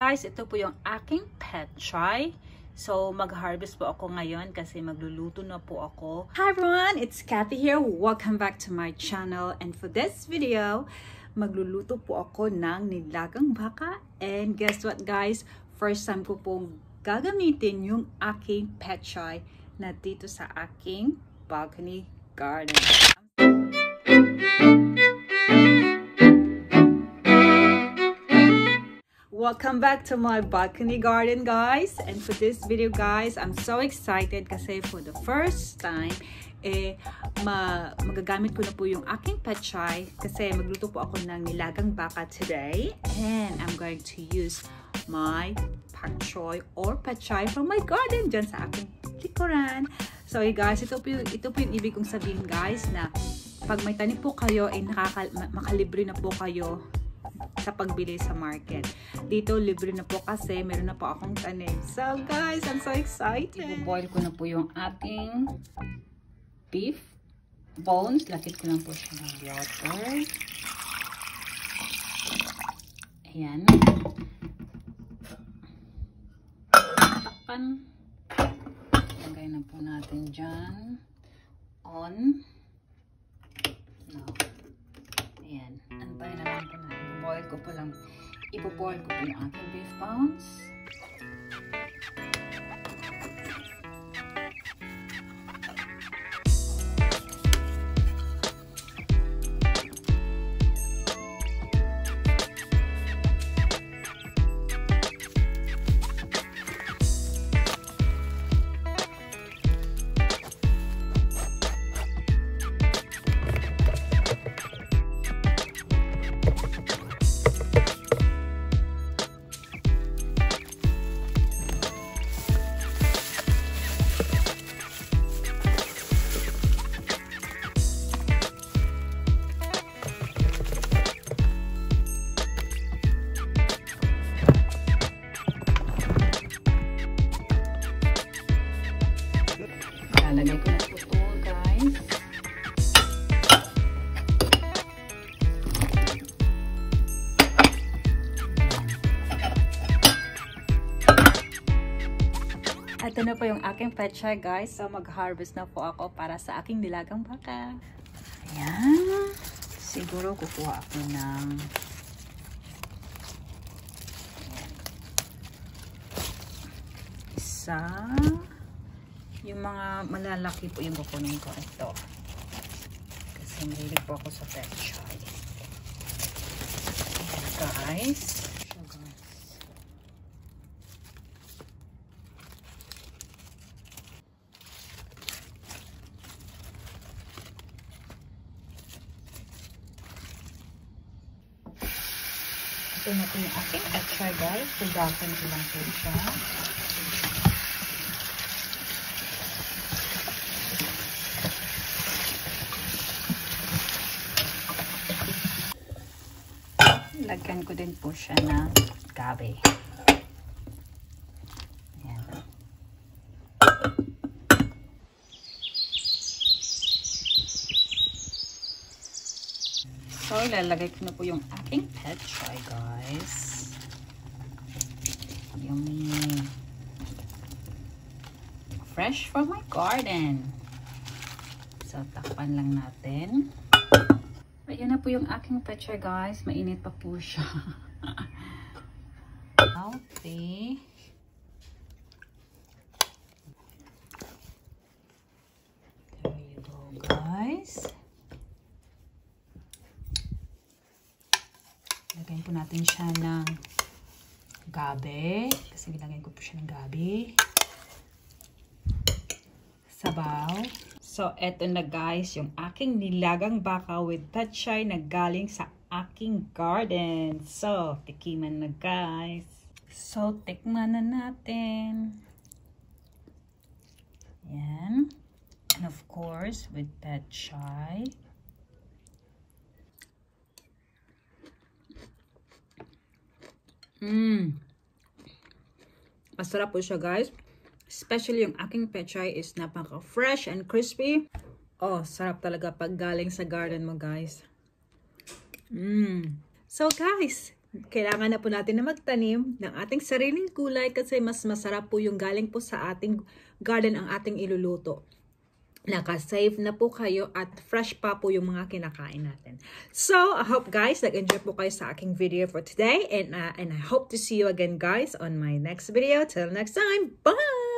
Guys, ito po yung aking Pechay. So, mag-harvest po ako ngayon kasi magluluto na po ako. Hi everyone! It's Kathy here. Welcome back to my channel. And for this video, magluluto po ako ng nilagang baka. And guess what guys? First time ko pong gagamitin yung aking Pechay na dito sa aking balcony garden. Welcome back to my balcony garden guys, and for this video guys, I'm so excited kasi for the first time magagamit ko na po yung aking Pechay kasi magluto po ako ng nilagang baka today, and I'm going to use my pak choy or Pechay from my garden dyan sa aking likuran. So guys, ito po yung ibig kong sabihin guys, na pag may tanim po kayo ay makalibre na po kayo sa pagbili sa market. Dito libre na po kasi meron na po akong tanim. So guys, I'm so excited. I-boil ko na po yung ating beef bones. Lakit ko lang po siya ng water. Ayan. Takpan. Lagay na po natin dyan. On. No. Ayan. Antay na lang po natin. Ipo-boil ko po yung aking beef bones. Lagay ko na po ito, guys. At ito na po yung aking Pechay, guys. So, mag-harvest na po ako para sa aking nilagang baka. Ayan. Siguro kukuha ako ng isa. Yung mga malalaki po yung kukunin ko ito. Kasi mahilig po ako sa Pechay. Guys. Ito na po yung aking Pechay guys. Pagdating ko lang po siya. Lagyan ko din po siya ng gabi. Ayan. So, lalagay ko na po yung aking Pechay, guys. Yummy. Fresh from my garden. So, takpan lang natin. Ayan na po yung aking Pechay guys. Mainit pa po siya. Okay. There you go guys. Lagyan po natin siya ng gabi. Kasi nilagyan ko po siya ng gabi. Sabaw. So, eto na guys, yung aking nilagang baka with Pechay na galing sa aking garden. So, tikiman na guys. So, tikman na natin. Ayan. And of course, with Pechay. Masarap po siya guys. Especially yung aking Pechay is napaka-fresh and crispy. Oh, sarap talaga pag galing sa garden mo, guys. So, guys, kailangan na po natin na magtanim ng ating sariling gulay kasi mas masarap po yung galing po sa ating garden ang ating iluluto. Nakasave na po kayo at fresh pa po yung mga kinakain natin. So, I hope guys, nag-enjoy po kayo sa aking video for today. And I hope to see you again guys on my next video. Till next time, bye!